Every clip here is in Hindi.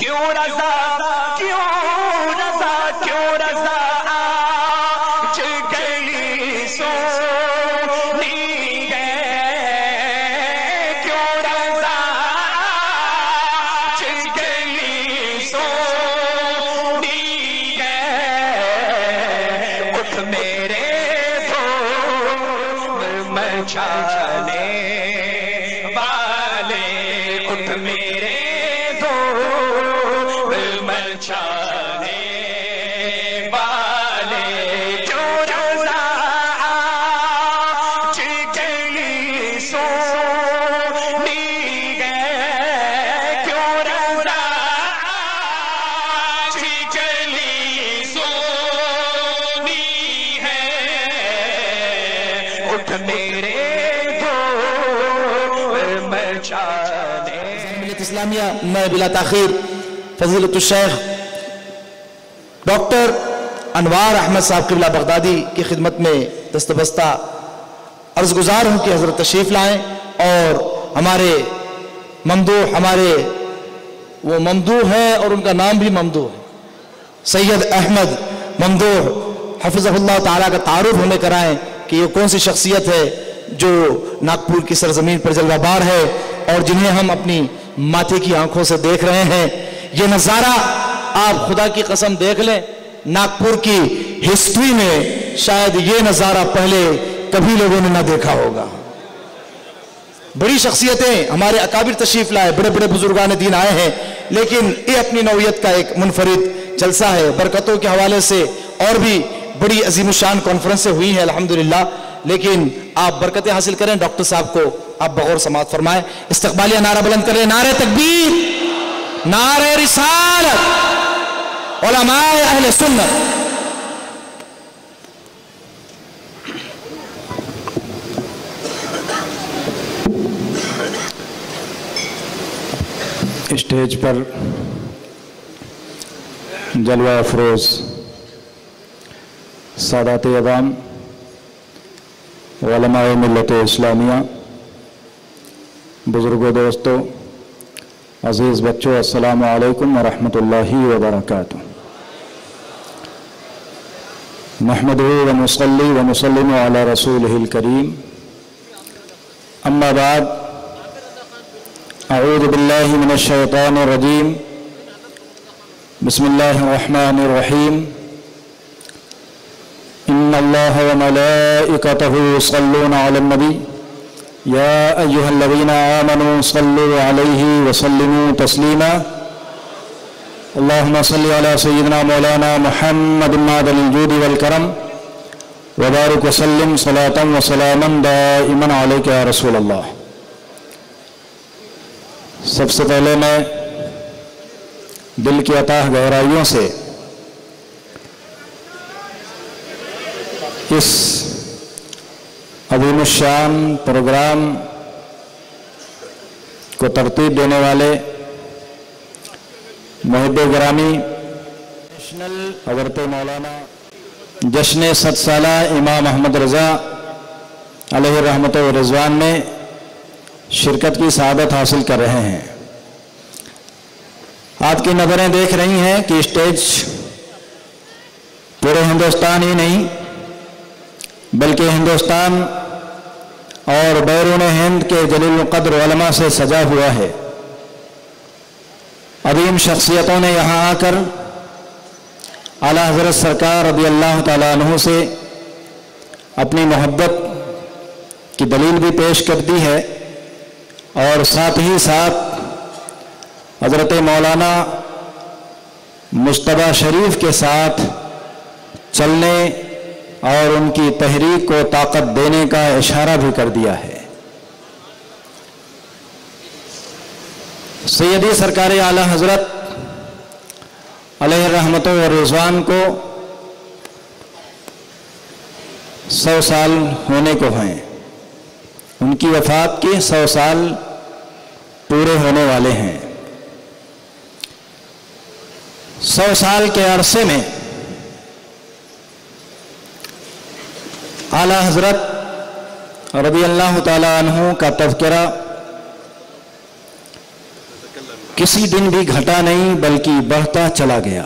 क्यों रज़ा क्यों रज़ा क्यों रज़ा आज गई सोनी है क्यों रज़ा आज गई सोनी है उठ मेरे धूम मचाने वाले उठ मेरे मचाने वाले क्यों रज़ा आज गई सोनी है क्यों रज़ा आज गई सोनी है उठ मेरे धूम मचाने मिल्लत इस्लामिया मैं बिला ताखीर फजीलतुल शेख डॉक्टर अनवार अहमद साहब बगदादी की खिदमत में दस्तबस्ता अर्जगुजार हूँ कि हजरत तशरीफ लाएँ और हमारे ममदूह हमारे वो ममदूह हैं और उनका नाम भी ममदूह है सैयद अहमद ममदूह हफिज़हुल्लाह ताला का तारुफ हमें कराएँ कि ये कौन सी शख्सियत है जो नागपुर की सरजमीन पर जलवाबार है और जिन्हें हम अपनी माथे की आंखों से देख रहे हैं। ये नज़ारा आप खुदा की कसम देख लें, नागपुर की हिस्ट्री में शायद ये नज़ारा पहले कभी लोगों ने ना देखा होगा। बड़ी शख्सियतें हमारे अकाबिर तशरीफ लाए, बड़े बड़े बुजुर्गान दीन आए हैं, लेकिन ये अपनी नौयत का एक मुनफरिद जलसा है। बरकतों के हवाले से और भी बड़ी अजीम शान कॉन्फ्रेंसें हुई हैं अल्हम्दुलिल्लाह, लेकिन आप बरकतें हासिल करें। डॉक्टर साहब को आप बगौर समात फरमाएं, इस्तकबालिया नारा बुलंद करें, नारे तकबीर, नारे रिसालत, उलमाए अहले सुन्नत। स्टेज पर जलवा अफरोज सादात अवाम उलमाए मिल्लत इस्लामिया, बुजुर्गों, दोस्तों, अज़ीज़ बच्चों, अस्सलामु अलैकुम वरहमतुल्लाहि वबरकातुह। महमदुहु व मुसल्ली व मुसल्लिमु अला रसूलिहिल करीम। अम्मा बाद, अऊज़ु बिल्लाहि मिनश शैतानिर रजीम, बिस्मिल्लाहिर रहमानिर रहीम। इन्नल्लाहा व मलाइकतहु युसल्लूना अलन नबी या अय्युहल्लज़ीना आमनू सल्लू अलैहि वसल्लिमू तस्लीमा। अल्लाहुम्मा सल्लि अला सय्यिदिना मौलाना मुहम्मदिन मादनिल जूदि वल करम व बारिक व सल्लिम सलातन व सलामन दाइमन अलैका या रसूल अल्लाह। सबसे पहले मैं दिल की अताह गहराइयों से इस अज़ीम शान प्रोग्राम को तरतीब देने वाले मुहिब्बे गिरामी हज़रत मौलाना जश्न 100 साला इमाम अहमद रज़ा अलैहि रहमत व रिज़वान में शिरकत की सआदत हासिल कर रहे हैं। आपकी नज़रें देख रही हैं कि स्टेज पूरे हिंदुस्तान ही नहीं बल्कि हिंदुस्तान और बैरून हिंद के जलील क़द्र उलमा से सजा हुआ है। अदीम शख्सियतों ने यहाँ आकर आलाहज़रत सरकार रज़ी अल्लाह तआला अन्हु से अपनी मोहब्बत की दलील भी पेश कर दी है और साथ ही साथ हज़रत मौलाना मुस्तफ़ा शरीफ के साथ चलने और उनकी तहरीक को ताकत देने का इशारा भी कर दिया है। सैयदी सरकार आला हजरत अलैहि रहमतों व रिज़वान को 100 साल होने को हैं, उनकी वफात के 100 साल पूरे होने वाले हैं। 100 साल के अरसे में आला हजरत रज़ी अल्लाह तआला अन्हु का तज़किरा किसी दिन भी घटा नहीं बल्कि बढ़ता चला गया।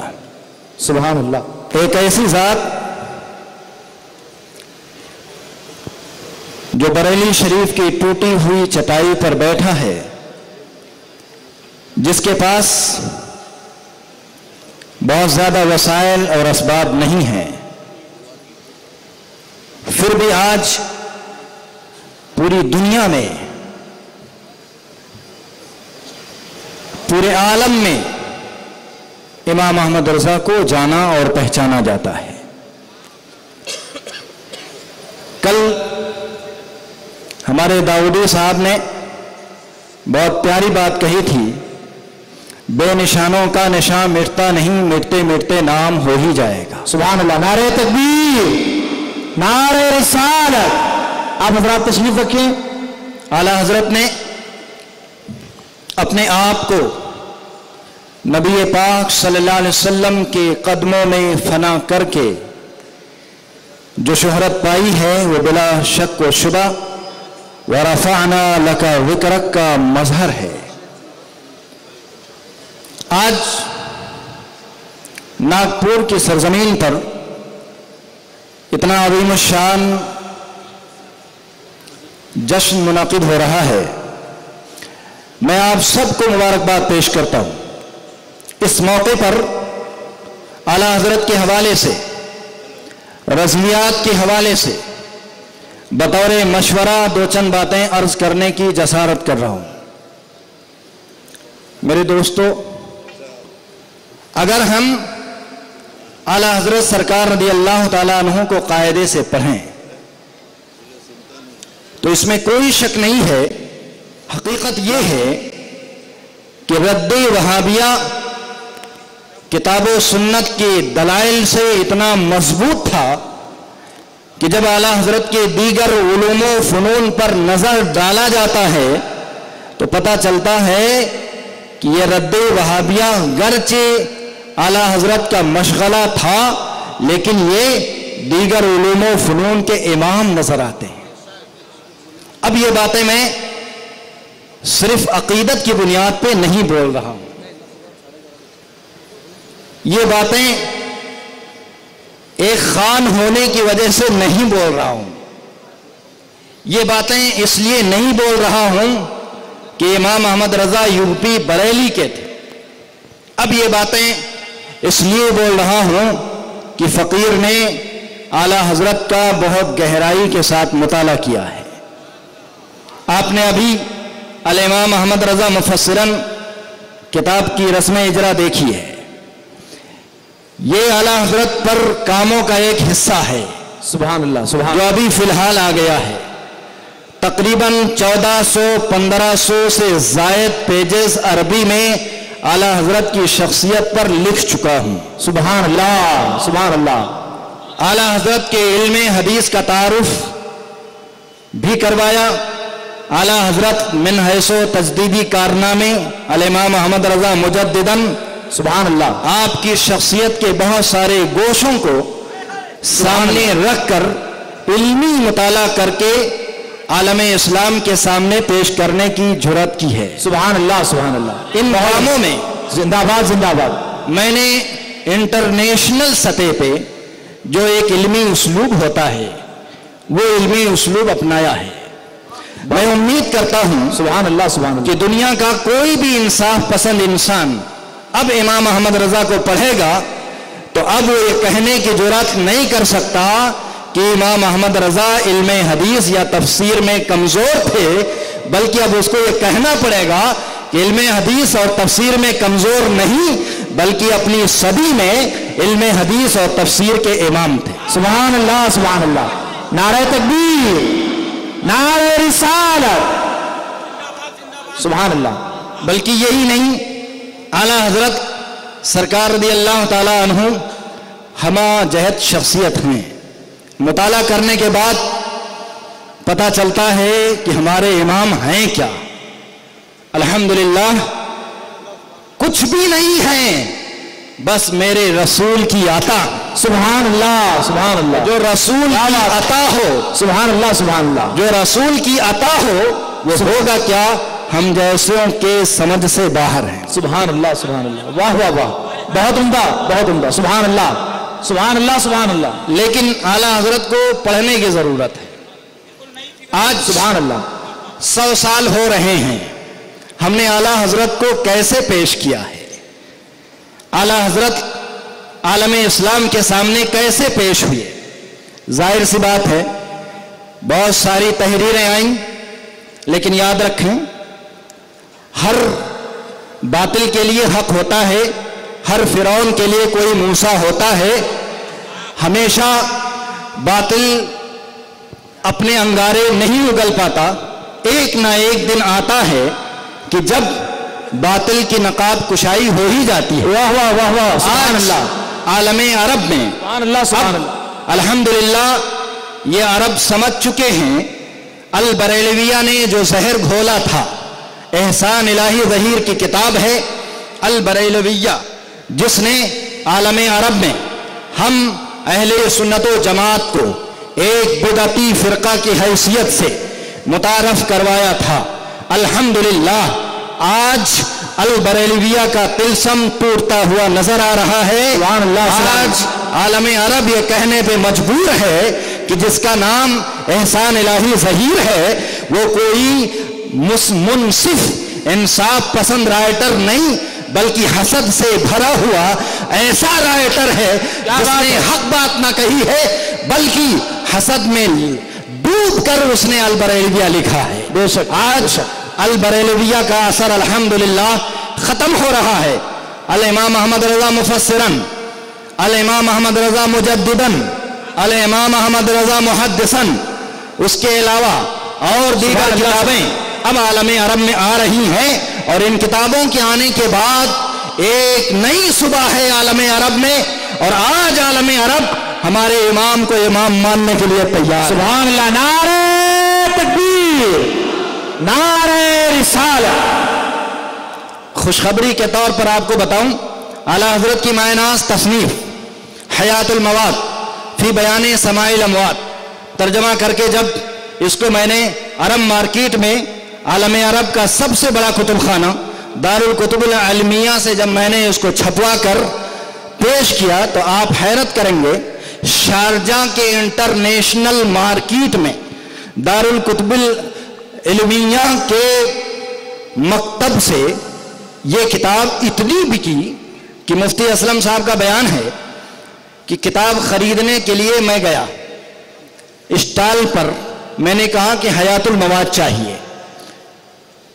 सुभान अल्लाह। एक ऐसी जात जो बरेली शरीफ की टूटी हुई चटाई पर बैठा है, जिसके पास बहुत ज़्यादा वसाइल और असबाब नहीं हैं, फिर भी आज पूरी दुनिया में, पूरे आलम में इमाम अहमद रज़ा को जाना और पहचाना जाता है। कल हमारे दाऊदी साहब ने बहुत प्यारी बात कही थी, बेनिशानों का निशान मिटता नहीं, मिटते मिटते नाम हो ही जाएगा। सुभान अल्लाह। नारे तकबीर, नारे रिसालत। आप हजरात तशरीफ रखें। आला हजरत ने अपने आप को नबी पाक सल्लल्लाहु अलैहि वसल्लम के कदमों में फना करके जो शोहरत पाई है, वो बिला शक व शुबा वरफ़अना लका विक्रक का मजहर है। आज नागपुर की सरजमीन पर इतना अज़ीम शान जश्न मुनाकिद हो रहा है, मैं आप सबको मुबारकबाद पेश करता हूं। इस मौके पर आला हजरत के हवाले से, रज़मियात के हवाले से बतौर मशवरा दो चंद बातें अर्ज करने की जसारत कर रहा हूं। मेरे दोस्तों, अगर हम आला हजरत सरकार रज़ियल्लाहु ताला अन्हु को कायदे से पढ़ें तो इसमें कोई शक नहीं है, हकीकत यह है कि रद्द वहाबिया किताब व सुन्नत के दलाइल से इतना मजबूत था कि जब आला हजरत के दीगर उलूम व फ़नून पर नजर डाला जाता है तो पता चलता है कि यह रद्द वहाबिया गरचे आला हजरत का मशगला था, लेकिन ये दीगर उलूम व फ़नून के इमाम नजर आते हैं। अब ये बातें मैं सिर्फ अकीदत की बुनियाद पे नहीं बोल रहा हूं, ये बातें एक खान होने की वजह से नहीं बोल रहा हूं, ये बातें इसलिए नहीं बोल रहा हूं कि इमाम अहमद रज़ा यूपी बरेली के थे। अब ये बातें इसलिए बोल रहा हूं कि फकीर ने आला हजरत का बहुत गहराई के साथ मुताला किया है। आपने अभी अल-इमाम अहमद रज़ा मुफस्सिरन किताब की रस्म इजरा देखी है। ये आला हजरत पर कामों का एक हिस्सा है। सुभान अल्लाह। सुभान, जो अभी फिलहाल आ गया है, तकरीबन 1400-1500 से जायद पेजेस अरबी में आला हजरत की शख्सियत पर लिख चुका हूं। सुभान अल्लाह। सुभान अल्लाह। आला हजरत के इल्म हदीस का तारुफ भी करवाया। आला हजरत मिन हैसो तजदीदी कारनामे अल-इमाम अहमद रज़ा मुजद्दिदन। सुभान अल्लाह। आपकी शख्सियत के बहुत सारे गोशों को सामने रखकर इल्मी मुताला करके आलमे इस्लाम के सामने पेश करने की जुरत की है। सुभान अल्लाह। सुभान अल्लाह। इन कामों में जिंदाबाद, जिंदाबाद। मैंने इंटरनेशनल सतह पे जो एक इल्मी उसलूब होता है, वो इल्मी उसलूब अपनाया है। मैं उम्मीद करता हूं, सुभान अल्लाह, सुभान अल्लाह, कि दुनिया का कोई भी इंसाफ पसंद इंसान अब इमाम अहमद रज़ा को पढ़ेगा तो अब वो ये कहने की जुरत नहीं कर सकता कि इमाम अहमद रज़ा इल्म हदीस या तफसीर में कमज़ोर थे, बल्कि अब उसको ये कहना पड़ेगा कि इल्म हदीस और तफसीर में कमज़ोर नहीं, बल्कि अपनी सदी में इल्म हदीस और तफसीर के इमाम थे। सुभान अल्लाह। सुभान अल्लाह। नारा तकबीर, नारा रिसालत। सुभान अल्लाह। बल्कि यही नहीं, आला हजरत सरकार रज़ियल्लाहु ताला अन्हु हमा जहत शख्सियत हैं। मुताला करने के बाद पता चलता है कि हमारे इमाम हैं क्या। अल्हम्दुलिल्लाह, कुछ भी नहीं हैं, बस मेरे रसूल की आता। सुभान अल्लाह। सुभान अल्लाह। जो रसूल की आता हो। सुभान अल्लाह। सुभान अल्लाह। जो रसूल की आता हो वो होगा क्या? हम जैसों के समझ से बाहर हैं। सुभान अल्लाह वाह वाह वाह, बहुत उम्दा सुभान अल्लाह सुभान अल्लाह सुभान अल्लाह। लेकिन आला हजरत को पढ़ने की जरूरत है। आज सुभान अल्लाह 100 साल हो रहे हैं, हमने आला हजरत को कैसे पेश किया है, आला हजरत आलम इस्लाम के सामने कैसे पेश हुए। जाहिर सी बात है बहुत सारी तहरीरें आईं, लेकिन याद रखें हर बातिल के लिए हक होता है, हर फिरौन के लिए कोई मूसा होता है। हमेशा बातिल अपने अंगारे नहीं उगल पाता, एक ना एक दिन आता है कि जब बातिल की नकाब कुशाई हो ही जाती है। वाह वाह वाह वाह सुभान अल्लाह। आलमे अरब में सुभान अल्लाह सुभान अल्लाह अल्हम्दुलिल्लाह ये अरब समझ चुके हैं। अल बरेलविया ने जो जहर घोला था, एहसान इलाही ज़हीर की किताब है अल बरेलविया, जिसने आलमे अरब में हम अहले सुन्नत व जमात को एक बिदअती फ़िरक़ा की हैसियत से मुतारफ़ करवाया था। अल्हम्दुलिल्लाह आज अल बरेलविया का तिलसम टूटता हुआ नजर आ रहा है। आज आलम अरब ये कहने पे मजबूर है कि जिसका नाम एहसान इलाही ज़हीर है वो कोई मुनसिफ इंसाफ पसंद राइटर नहीं, बल्कि हसद से भरा हुआ ऐसा राइटर है जिसने हक बात ना कही है, बल्कि हसद में डूब कर उसने अल बरेलविया लिखा है। बेशक आज अल बरेलविया का असर अल्हम्दुलिल्लाह खत्म हो रहा है। अल इमाम अहमद रजा मुफस्सिरन, अल इमाम अहमद रजा मुजद्दिदन, अल इमाम अहमद रजा मुहद्दिसन, उसके अलावा और दीगर किताबें अब आलम अरब में आ रही हैं। और इन किताबों के आने के बाद एक नई सुबह है आलम अरब में, और आज आलम अरब हमारे इमाम को इमाम मानने के लिए तैयार। सुभान अल्लाह, नारे तकबीर, नारे रिसालत। खुशखबरी के तौर पर आपको बताऊं, आला हजरत की मायनाज तसनीफ हयातुल मवाद फी बयान समाइल अमवाद, तर्जमा करके जब इसको मैंने अरब मार्केट में आलम अरब का सबसे बड़ा कुतुबखाना दारुल कुतुबुल अलमिया से जब मैंने इसको छपवा कर पेश किया, तो आप हैरत करेंगे शारजा के इंटरनेशनल मार्केट में दारुल कुतुबुल अलमिया के मकतब से ये किताब इतनी बिकी कि मुफ्ती असलम साहब का बयान है कि किताब खरीदने के लिए मैं गया स्टॉल पर, मैंने कहा कि हयातुल मवाद चाहिए।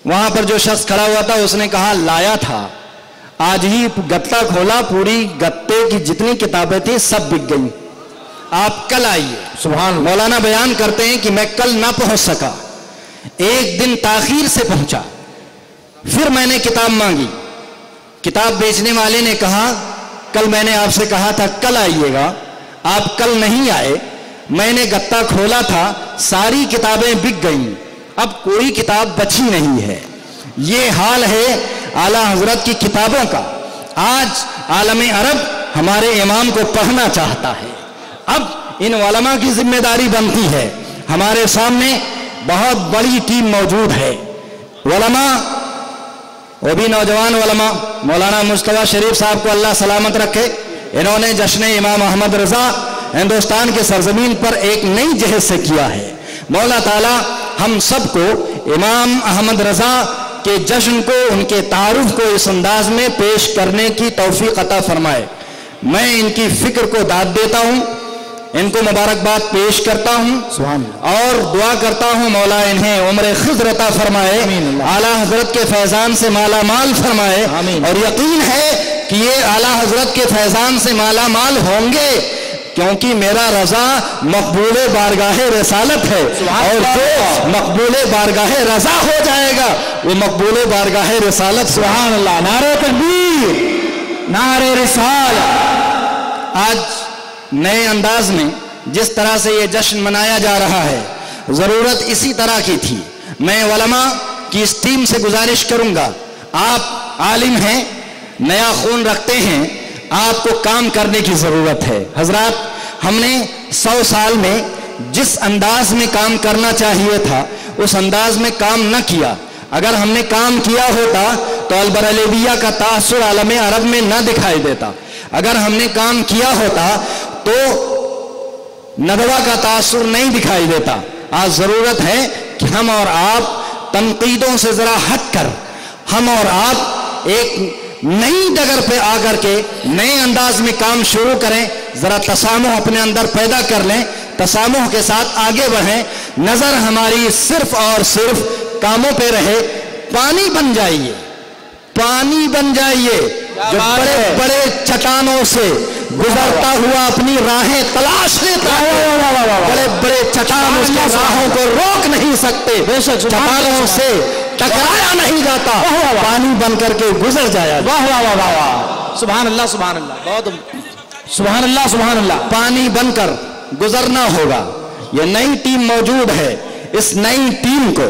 वहां पर जो शख्स खड़ा हुआ था उसने कहा लाया था, आज ही गत्ता खोला, पूरी गत्ते की जितनी किताबें थी सब बिक गई, आप कल आइए। सुभान मौलाना बयान करते हैं कि मैं कल ना पहुंच सका, एक दिन ताखीर से पहुंचा, फिर मैंने किताब मांगी, किताब बेचने वाले ने कहा कल मैंने आपसे कहा था कल आइएगा, आप कल नहीं आए, मैंने गत्ता खोला था, सारी किताबें बिक गईं, अब कोई किताब बची नहीं है। ये हाल है आला हजरत की किताबों का। आज आलम अरब हमारे इमाम को पढ़ना चाहता है। अब इन उलमा की जिम्मेदारी बनती है, हमारे सामने बहुत बड़ी टीम मौजूद है, उलमा वो भी नौजवान उलमा। मौलाना मुस्तफा शरीफ साहब को अल्लाह सलामत रखे, इन्होंने जश्न इमाम अहमद रजा हिंदुस्तान के सरजमीन पर एक नई जहद से किया है। मौला ताला हम सबको इमाम अहमद रजा के जश्न को, उनके तारुफ को इस अंदाज में पेश करने की तौफीक अता फरमाए। मैं इनकी फिक्र को दाद देता हूँ, इनको मुबारकबाद पेश करता हूँ और दुआ करता हूँ मौला इन्हें उम्र ख़िज़्र अता फरमाए, आला हजरत के फैज़ान से माला माल फरमाए। और यकीन है कि ये आला हजरत के फैज़ान से माला माल होंगे, क्योंकि मेरा रजा मकबूल बारगाह रसालत है, और जो मकबूल बारगाह रजा हो जाएगा वो मकबूल बारगाह रसालत। सुभान अल्लाह, नारे तकबीर, नारे रिसालत। आज नए अंदाज में जिस तरह से ये जश्न मनाया जा रहा है, ज़रूरत इसी तरह की थी। मैं उलमा की इस टीम से गुजारिश करूँगा, आप आलिम हैं, नया खून रखते हैं, आपको काम करने की ज़रूरत है। हजरात, हमने 100 साल में जिस अंदाज में काम करना चाहिए था उस अंदाज में काम न किया। अगर हमने काम किया होता तो अलबरेलविया का तासुर आलम अरब में ना दिखाई देता। अगर हमने काम किया होता तो नदवा का तासुर नहीं दिखाई देता। आज ज़रूरत है कि हम और आप तनकीदों से ज़रा हट कर हम और आप एक नई जगह पे आकर के नए अंदाज में काम शुरू करें, ज़रा तसामुह अपने अंदर पैदा कर लें, तसामुह के साथ आगे बढ़ें। नज़र हमारी सिर्फ और सिर्फ कामों पे रहे। पानी बन जाइए, पानी बन जाइए जो बड़े बड़े चट्टानों से गुजरता हुआ अपनी राहें तलाश लेता है। बड़े बड़े चट्टान उसके राहों को रोक नहीं सकते, चट्टानों से टकराया नहीं जाता, पानी बन करके गुजर जाया। वाह वाह वाह वाह वाह, सुभान अल्लाह सुभान अल्लाह, बहुत सुभान अल्लाह सुभान अल्लाह। पानी बनकर गुजरना होगा। ये नई टीम मौजूद है, इस नई टीम को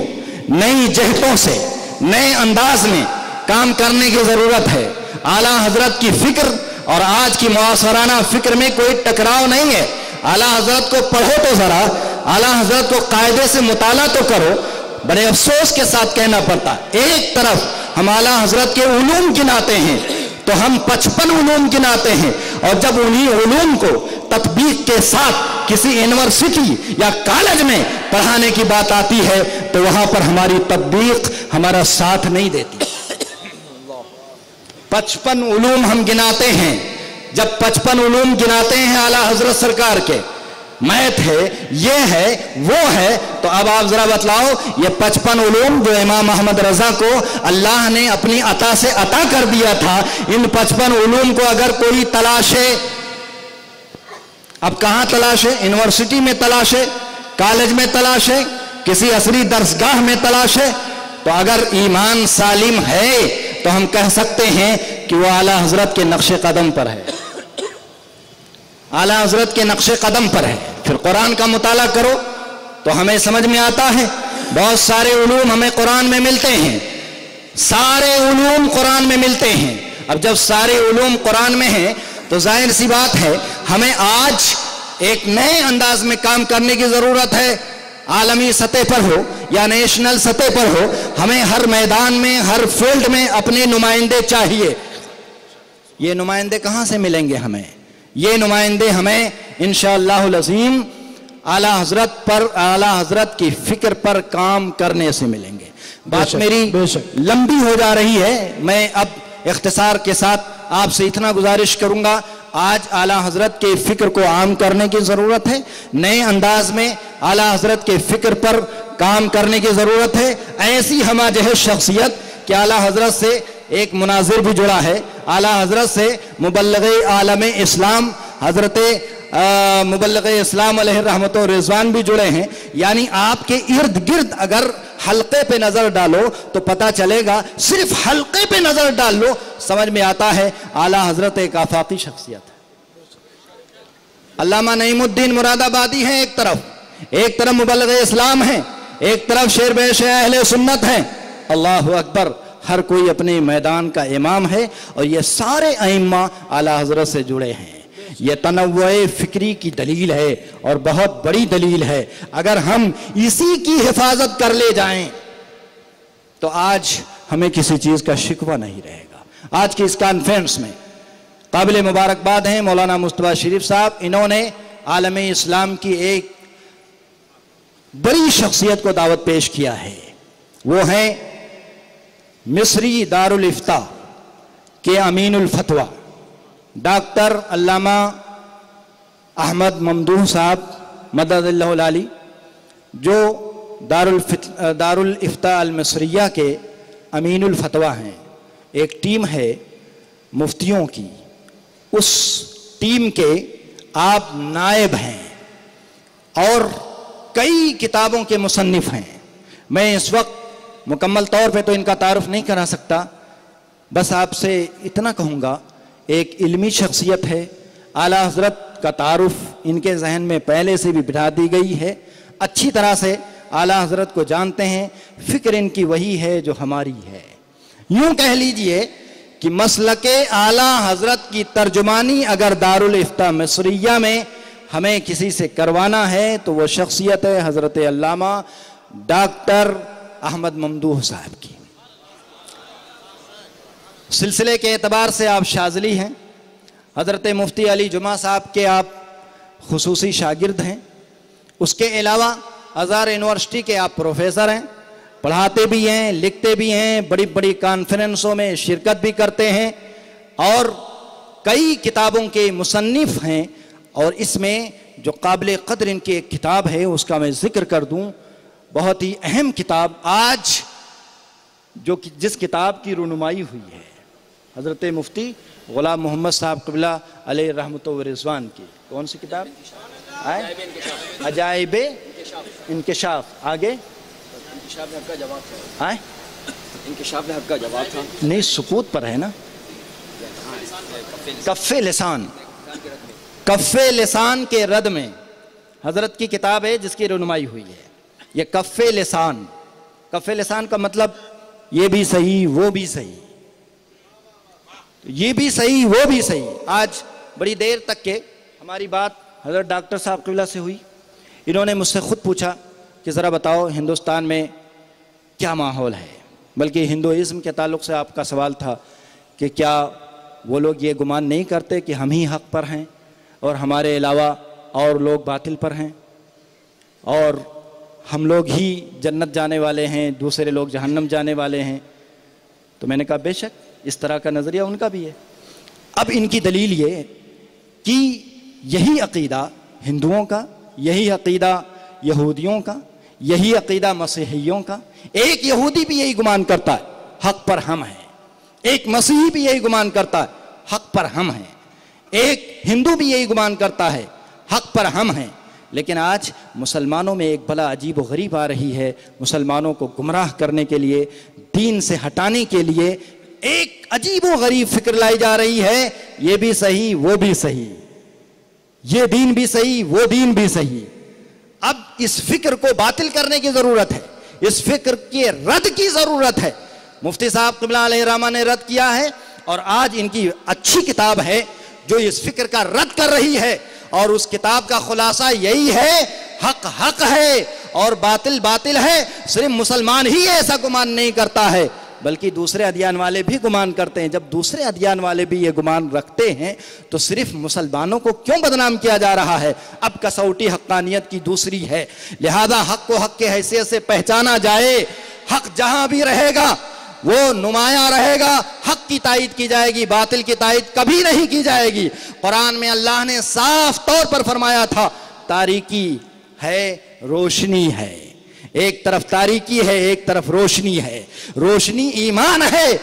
नई जहतों से नए अंदाज में काम करने की जरूरत है। आला हजरत की फिक्र और आज की मुआसराना फिक्र में कोई टकराव नहीं है। आला हजरत को पढ़ो तो जरा, आला हजरत को कायदे से मुताला तो करो। बड़े अफसोस के साथ कहना पड़ता, एक तरफ हम आला हजरत के उलूम गिनाते हैं तो हम 55 उलूम गिनाते हैं, और जब उन्हीं उलूम को तत्बीक के साथ किसी यूनिवर्सिटी या कॉलेज में पढ़ाने की बात आती है तो वहां पर हमारी तत्बीक हमारा साथ नहीं देती। 55 उलूम हम गिनाते हैं, जब 55 उलूम गिनाते हैं आला हजरत सरकार के, मैथ है, ये है, वो है, तो अब आप जरा बतलाओ ये 55 उलूम जो इमाम अहमद रजा को अल्लाह ने अपनी अता से अता कर दिया था, इन 55 उलूम को अगर कोई तलाशे, अब कहाँ तलाशे? यूनिवर्सिटी में तलाशे, कॉलेज में तलाशे, किसी असरी दर्सगाह में तलाशे, तो अगर ईमान सालिम है तो हम कह सकते हैं कि वह आला हजरत के नक्शे कदम पर है, आला हजरत के नक्शे कदम पर है। फिर कुरान का मुताला करो तो हमें समझ में आता है बहुत सारे उलूम हमें कुरान में मिलते हैं, सारे उलूम कुरान में मिलते हैं। अब जब सारे उलूम कुरान में हैं तो जाहिर सी बात है हमें आज एक नए अंदाज में काम करने की जरूरत है। आलमी सतह पर हो या नेशनल सतह पर हो, हमें हर मैदान में हर फील्ड में अपने नुमाइंदे चाहिए। ये नुमाइंदे कहाँ से मिलेंगे हमें? ये नुमाइंदे हमें इंशाअल्लाहुल अज़ीम आला हजरत पर, आला हजरत की फिक्र पर काम करने से मिलेंगे। बात मेरी लंबी हो जा रही है, मैं अब इख्तिसार के साथ आपसे इतना गुजारिश करूँगा, आज आला हजरत के फिक्र को आम करने की ज़रूरत है, नए अंदाज में आला हजरत के फिक्र पर काम करने की ज़रूरत है। ऐसी हमाजह शख्सियत कि आला हजरत से एक मुनाजिर भी जुड़ा है, आला हजरत से मुबल्लग़े आलम इस्लाम हजरत मुबल्लग़े इस्लाम अलैहि रहमत और रिज़वान भी जुड़े हैं। यानी आपके इर्द गिर्द अगर हल्के पे नजर डालो तो पता चलेगा, सिर्फ हल्के पे नजर डाल लो समझ में आता है आला हजरत एक आफाकी शख्सियत है। अल्लामा नईमुद्दीन मुरादाबादी है एक तरफ मुबल्लिग़े इस्लाम है, एक तरफ शेर बेश अहले सुन्नत है। अल्लाहू अकबर, हर कोई अपने मैदान का इमाम है और ये सारे अइम्मा आला हजरत से जुड़े हैं। ये तनव्वुए फिक्री की दलील है और बहुत बड़ी दलील है। अगर हम इसी की हिफाजत कर ले जाएं तो आज हमें किसी चीज़ का शिकवा नहीं रहेगा। आज की इस कॉन्फ्रेंस में काबिल मुबारकबाद हैं मौलाना मुस्तफ़ा शरीफ साहब, इन्होंने आलम इस्लाम की एक बड़ी शख्सियत को दावत पेश किया है। वो हैं मिस्री दारुल इफ्ता के अमीनुल फतवा डॉक्टर अल्लामा अहमद ममदूह साहब मददल्लाहुल आली, जो दारुल इफ्ता अल-मिस्रिया के अमीनुल फतवा हैं। एक टीम है मुफ्तियों की, उस टीम के आप नायब हैं और कई किताबों के मुसन्निफ हैं। मैं इस वक्त मुकम्मल तौर पे तो इनका तारुफ नहीं करा सकता, बस आपसे इतना कहूँगा एक इल्मी शख्सियत है। आला हजरत का तारुफ इनके जहन में पहले से भी बिठा दी गई है, अच्छी तरह से आला हजरत को जानते हैं। फिक्र इनकी वही है जो हमारी है। यूं कह लीजिए कि मसलके आला हजरत की तर्जुमानी अगर दारुल इफ्ता मिस्रिया में हमें किसी से करवाना है तो वह शख्सियत है हजरत अल्लामा डॉक्टर अहमद ममदूह साहब की। सिलसिले के एतबार से आप शाजली हैं, हज़रत मुफ्ती अली जुमा साहब के आप खुसूसी शागिर्द हैं, उसके अलावा हज़ार यूनिवर्सिटी के आप प्रोफेसर हैं, पढ़ाते भी हैं, लिखते भी हैं, बड़ी बड़ी कॉन्फ्रेंसों में शिरकत भी करते हैं और कई किताबों के मुसन्निफ़ हैं। और इसमें जो काबिल कदर इनकी एक किताब है उसका मैं ज़िक्र कर दूं, बहुत ही अहम किताब आज जो जिस किताब की रुनुमाई हुई है हज़रत मुफ्ती ग़ुलाम मोहम्मद साहब क़िबला अलैहि रहमत व रिज़वान की। कौन सी किताब? अजाइब इंकिशाफ। आगे इंकिशाफ में हक़ का जवाब था, नहीं सुकूत पर है ना। कफ़े लिसान, कफ़े लिसान के रद में हज़रत की किताब है जिसकी रुनुमाई हुई है। ये कफ़े लिसान, कफ़े लिसान का मतलब ये भी सही वो भी सही, ये भी सही वो भी सही। आज बड़ी देर तक के हमारी बात हज़रत डॉक्टर साहब क़िबला से हुई, इन्होंने मुझसे ख़ुद पूछा कि ज़रा बताओ हिंदुस्तान में क्या माहौल है, बल्कि हिंदुज़म के ताल्लुक़ से आपका सवाल था कि क्या वो लोग ये गुमान नहीं करते कि हम ही हक़ पर हैं और हमारे अलावा और लोग बातिल पर हैं और हम लोग ही जन्नत जाने वाले हैं, दूसरे लोग जहन्नम जाने वाले हैं। तो मैंने कहा बेशक इस तरह का नज़रिया उनका भी है। अब इनकी दलील ये कि यही अक़ीदा हिंदुओं का, यही अक़ीदा यहूदियों का, यही अक़ीदा मसीहियों का। एक यहूदी भी यही गुमान करता है हक़ पर हम हैं, एक मसीही भी यही गुमान करता है हक़ पर हम हैं, एक हिंदू भी यही गुमान करता है हक़ पर हम हैं। लेकिन आज मुसलमानों में एक बला अजीब व गरीब आ रही है, मुसलमानों को गुमराह करने के लिए, दीन से हटाने के लिए एक अजीब व गरीब फिक्र लाई जा रही है, ये भी सही वो भी सही, ये दीन भी सही वो दीन भी सही। अब इस फिक्र को बातिल करने की ज़रूरत है, इस फिक्र के रद्द की ज़रूरत है। मुफ्ती साहब क़िबला अलैहि रहमा ने रद्द किया है और आज इनकी अच्छी किताब है जो इस फिक्र का रद्द कर रही है। और उस किताब का खुलासा यही है हक हक है और बातिल बातिल है। सिर्फ मुसलमान ही ऐसा गुमान नहीं करता है बल्कि दूसरे अदियान वाले भी गुमान करते हैं। जब दूसरे अदियान वाले भी ये गुमान रखते हैं तो सिर्फ मुसलमानों को क्यों बदनाम किया जा रहा है? अब कसौटी हक्कानियत की दूसरी है, लिहाजा हक को हक के हैसियत से पहचाना जाए। हक जहां भी रहेगा वो नुमाया रहेगा, हक की तायद की जाएगी, बातिल की तायद कभी नहीं की जाएगी। कुरान में अल्लाह ने साफ तौर पर फरमाया था तारीकी है रोशनी है, एक तरफ तारीकी है एक तरफ रोशनी है। रोशनी ईमान है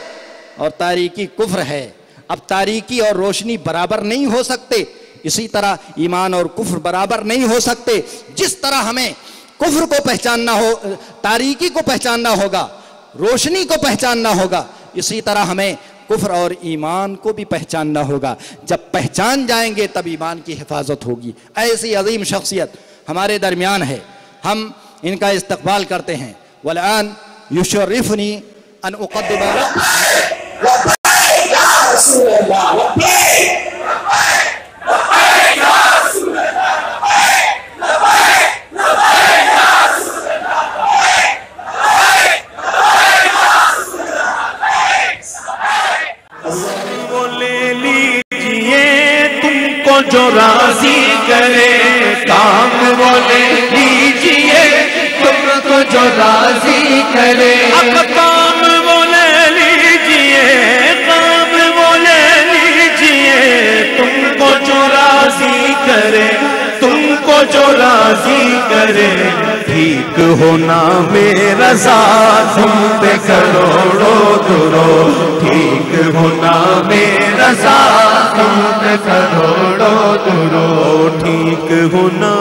और तारीकी कुफ्र है। अब तारीकी और रोशनी बराबर नहीं हो सकते, इसी तरह ईमान और कुफ्र बराबर नहीं हो सकते। जिस तरह हमें कुफ्र को पहचानना हो, तारीकी को पहचानना होगा, रोशनी को पहचानना होगा, इसी तरह हमें कुफ्र और ईमान को भी पहचानना होगा। जब पहचान जाएंगे तब ईमान की हिफाजत होगी। ऐसी अजीम शख्सियत हमारे दरमियान है, हम इनका इस्तकबाल करते हैं। वलान युशर्रिफनी अन उक़द्दिम जो राजी करे काम वो ले लीजिए, तुमको जो राजी करे अब काम वो ले लीजिए, काम वो ले लीजिए, तुमको जो राजी करे, तुमको जो राजी करे। ठीक होना मेरा साथ तुम पे करोड़ों दुरो, ठीक होना मेरा साथ तुम पे करोड़ों दुरो, ठीक होना